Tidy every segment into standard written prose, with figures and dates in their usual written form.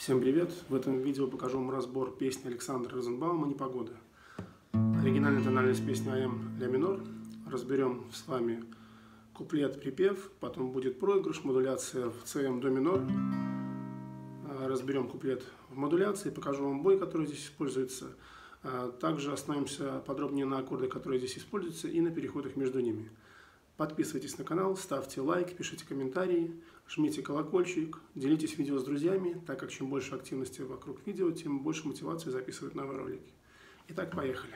Всем привет! В этом видео покажу вам разбор песни Александра Розенбаума «Непогода». Оригинальная тональность песни АМ ля минор. Разберем с вами куплет-припев, потом будет проигрыш, модуляция в ЦМ до минор. Разберем куплет в модуляции, покажу вам бой, который здесь используется. Также остановимся подробнее на аккорды, которые здесь используются, и на переходах между ними. Подписывайтесь на канал, ставьте лайк, пишите комментарии, жмите колокольчик, делитесь видео с друзьями, так как чем больше активности вокруг видео, тем больше мотивации записывать новые ролики. Итак, поехали.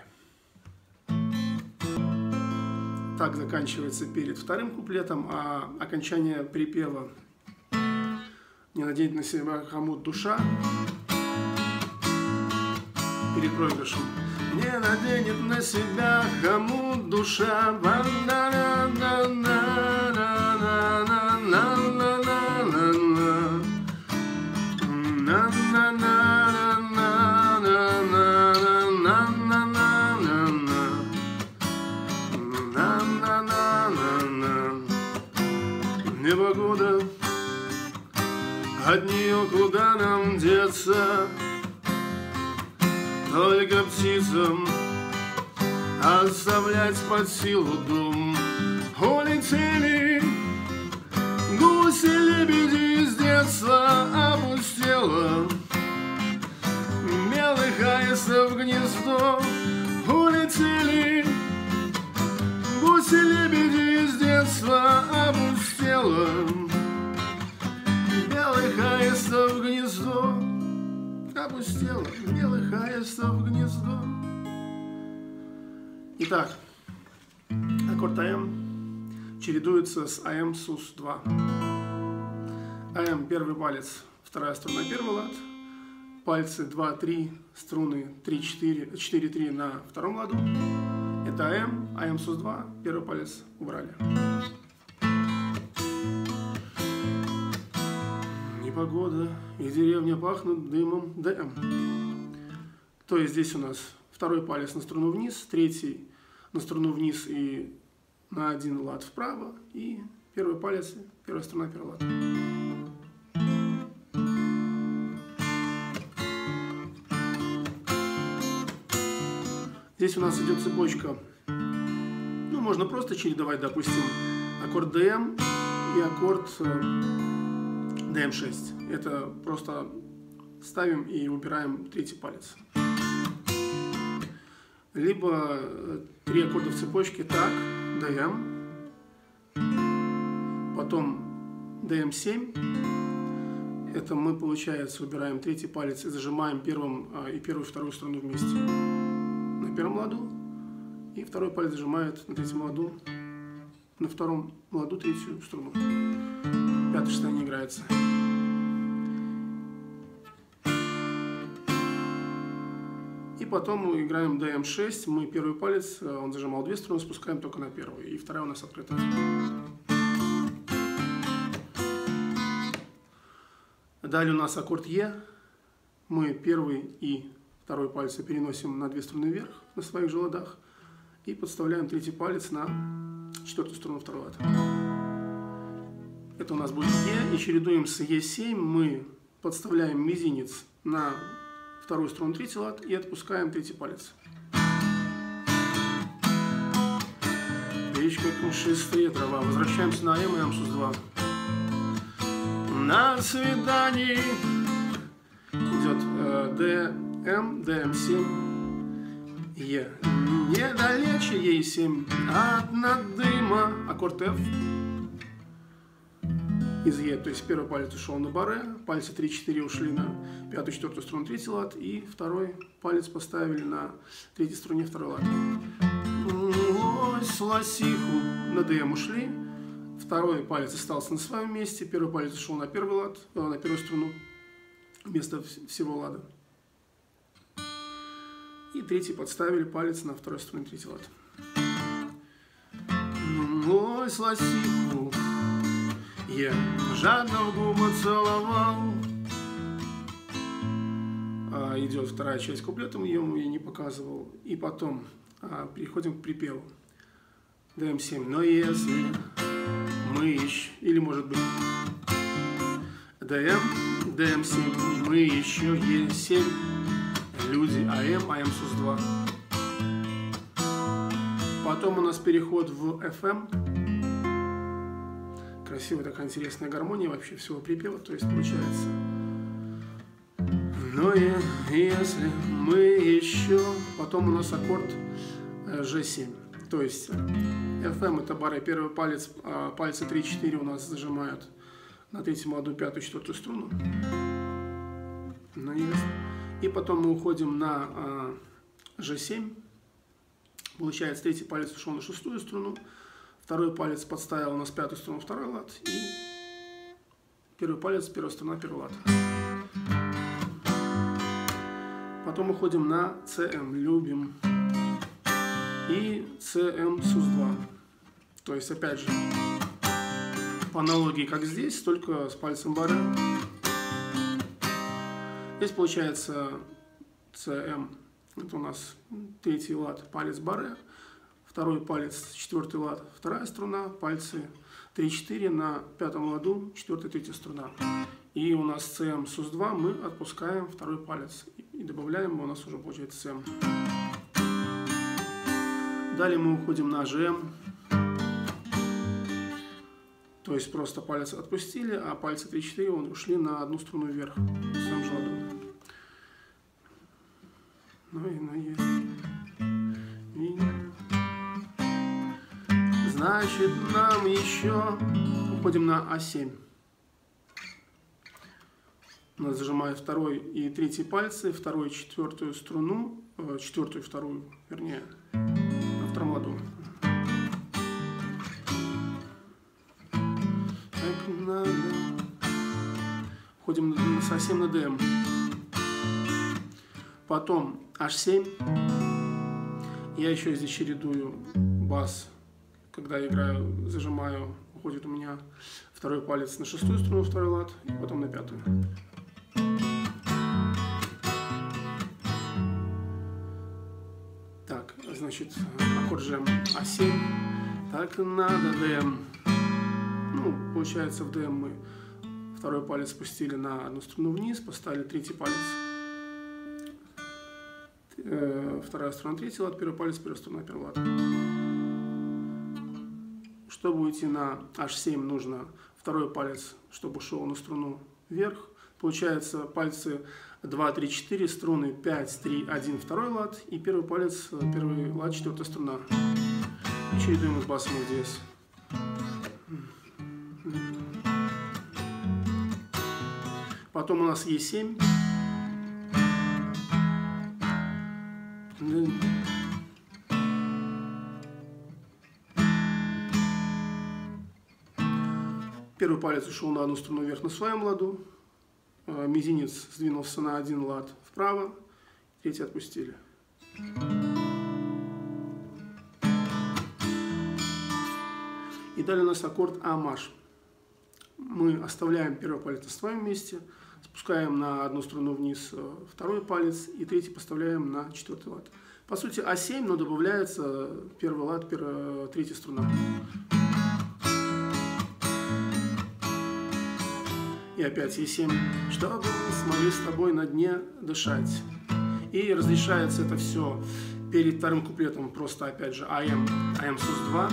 Так заканчивается перед вторым куплетом, а окончание припева «Не надеть на себя хомут душа» перед проигрышем. Не наденет на себя хомут душа. Непогода, от нее куда нам деться? Только птицам оставлять под силу дом. Улетели гуси, лебеди с детства, опустело белых аистов гнездо. Улетели гуси, лебеди с детства, опустело белых аистов гнездо. Опустело белых аистов гнездо. Итак, аккорд АМ чередуется с АМ СУС-2. АМ первый палец, вторая струна первый лад, пальцы 2-3, струны 3-4, 4-3 на втором ладу. Это АМ, АМ СУС-2, первый палец убрали. Непогода, и деревня пахнут дымом ДМ. То есть здесь у нас второй палец на струну вниз, третий на струну вниз и на один лад вправо, и первый палец, первая струна, первый лад. Здесь у нас идет цепочка, ну можно просто чередовать, допустим, аккорд ДМ и аккорд ДМ6. Это просто ставим и убираем третий палец. Либо три аккорда в цепочке. Так, ДМ, потом ДМ7. Это мы, получается, убираем третий палец и зажимаем первым и первую, и вторую струну вместе. На первом ладу. И второй палец зажимает на третьем ладу. На втором ладу третью струну. Пятая, шестая не играется. И потом мы играем ДМ6, мы первый палец, он зажимал две струны, спускаем только на первую, и вторая у нас открыта. Далее у нас аккорд Е, мы первый и второй пальцы переносим на две струны вверх, на своих же ладах, и подставляем третий палец на четвертую струну второго лада. Это у нас будет Е, и чередуем с Е7, мы подставляем мизинец на вторую струну третий лад и отпускаем третий палец. Речка пушистая трава. Возвращаемся на М и АМ-СУС-2. На свидании идет ДМ, ДМ7, Е. Недалече Е7 от Надыма. Аккорд F из Е, то есть первый палец ушел на баре, пальцы 3-4 ушли на пятую, четвертую струну, третий лад, и второй палец поставили на третьей струне, второй лад. Ось, лосиху, на ДМ ушли, второй палец остался на своем месте, первый палец ушел на первый лад, на первую струну, вместо всего лада. И третий подставили палец на второй струне, третий лад. Ось, лосиху. Я жадно в губы целовал. Идет вторая часть куплета, я ему ее не показывал. И потом переходим к припеву. ДМ7. Но если мы ищем, или может быть ДМ, ДМ7, мы еще Е7, люди АМ, АМ-СУС-2. Потом у нас переход в FM. Красивая такая интересная гармония вообще всего припева, то есть получается. Но если мы еще... Потом у нас аккорд G7. То есть FM это баре, первый палец, пальцы 3-4 у нас зажимают на третью молодую, пятую, четвертую струну. И потом мы уходим на G7. Получается, третий палец ушел на шестую струну, второй палец подставил у нас пятую струну, второй лад, и первый палец, первая струна, первый лад. Потом уходим на CM, любим, и CM СУС-2. То есть, опять же, по аналогии, как здесь, только с пальцем баре. Здесь получается CM. Это у нас третий лад, палец баре, второй палец, четвертый лад, вторая струна, пальцы 3-4 на пятом ладу, четвертая, третья струна. И у нас CM СУС-2, мы отпускаем второй палец и добавляем, у нас уже получается CM. Далее мы уходим на GM. То есть просто палец отпустили, а пальцы 3-4 ушли на одну струну вверх. Значит, нам еще уходим на А7. Нас зажимает второй и третий пальцы, второй, четвертую струну, четвертую, вторую, вернее, на втором ладу. Так надо. Уходим на А7 на ДМ. Потом H7. Я еще здесь чередую бас, когда играю, зажимаю, уходит у меня второй палец на шестую струну, второй лад, и потом на пятую. Так, значит, аккорд G, А7. Так надо ДМ. Ну, получается, в ДМ мы второй палец спустили на одну струну вниз, поставили третий палец. Вторая струна, третий лад, первый палец, первая струна, первый лад. Чтобы уйти на H7, нужно второй палец, чтобы ушел на струну вверх. Получается пальцы 2, 3, 4, струны 5, 3, 1, второй лад. И первый палец, первый лад, четвертая струна. И чередуем с басом здесь. Потом у нас Е7. Первый палец ушел на одну струну вверх на своем ладу, мизинец сдвинулся на один лад вправо, третий отпустили. И далее у нас аккорд А-маж. Мы оставляем первый палец на своем месте, спускаем на одну струну вниз второй палец и третий поставляем на четвертый лад. По сути А7, но добавляется первый лад, третья струна. И опять Е7, чтобы смогли с тобой на дне дышать. И разрешается это все перед вторым куплетом, просто опять же АМ, АМ СУС-2.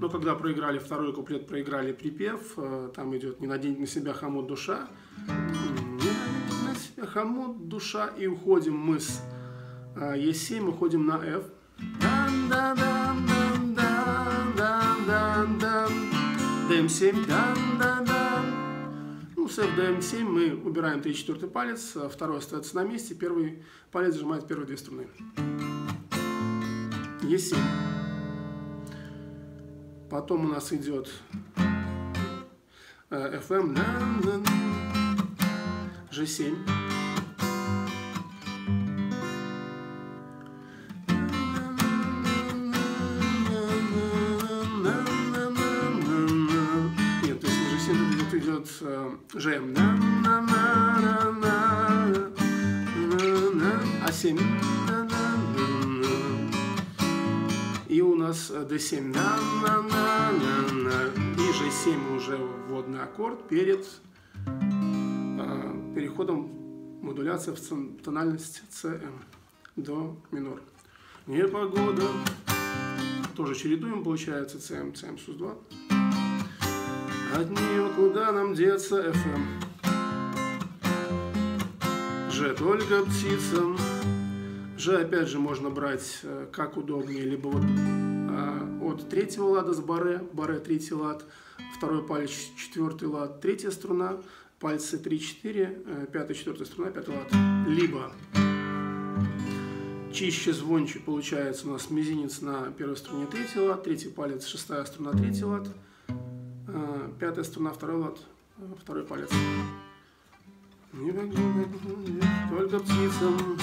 Но когда проиграли второй куплет, проиграли припев, там идет «Не надень на себя хомут душа». «Не надень на себя хомут душа». И уходим мы с Е7, уходим на F. ДМ7. Ну, с FDM7 мы убираем 3-4 палец, второй остается на месте, первый палец сжимает первые две струны. Е7. Потом у нас идет FM, G7. GM, А7, и у нас D7, и G7 уже вводный аккорд перед переходом модуляции в тональность СМ до минор. Непогода. Тоже чередуем, получается СМ, СМ, СУС-2. От нее куда нам деться ФМ? Ж только птицам. Ж опять же можно брать как удобнее, либо вот от третьего лада с баре, баре третий лад, второй палец четвертый лад, третья струна, пальцы 3-4, пятая, четвертая струна, пятый лад. Либо чище, звонче получается у нас мизинец на первой струне третий лад, третий палец шестая струна, третий лад, пятая струна, второй лад, второй палец. Только птицам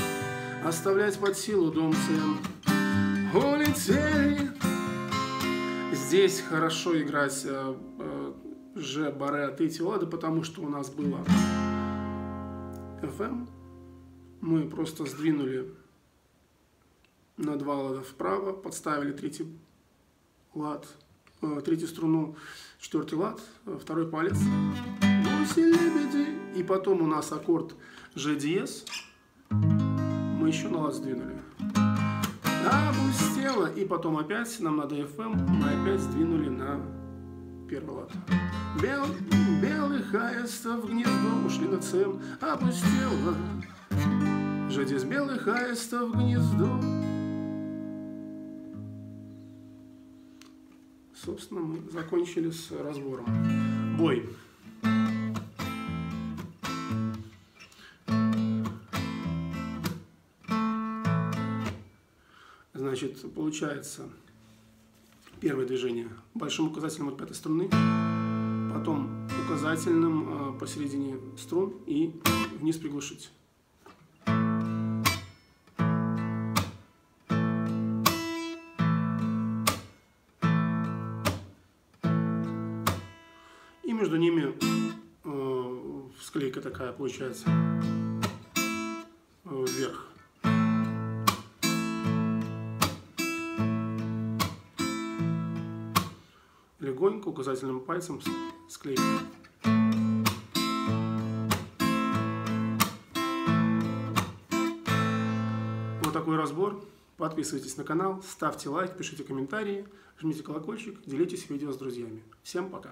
оставлять под силу дом цен. Улетели. Здесь хорошо играть Ж, баре от третьего лада, потому что у нас было ФМ. Мы просто сдвинули на два лада вправо, подставили третий лад, третью струну, четвертый лад, второй палец. И потом у нас аккорд Ж диез. Мы еще на лад сдвинули. Опустела. И потом опять нам надо ФМ. Мы опять сдвинули на первый лад. Белых аистов в гнездо ушли на СМ. Опустела. Ж диез белых аистов в гнездо. Собственно, мы закончили с разбором. Бой. Значит, получается первое движение большим указательным от пятой струны, потом указательным посередине струн и вниз приглушить. И между ними склейка такая получается вверх. Легонько указательным пальцем склеим. Вот такой разбор. Подписывайтесь на канал, ставьте лайк, пишите комментарии, жмите колокольчик, делитесь видео с друзьями. Всем пока!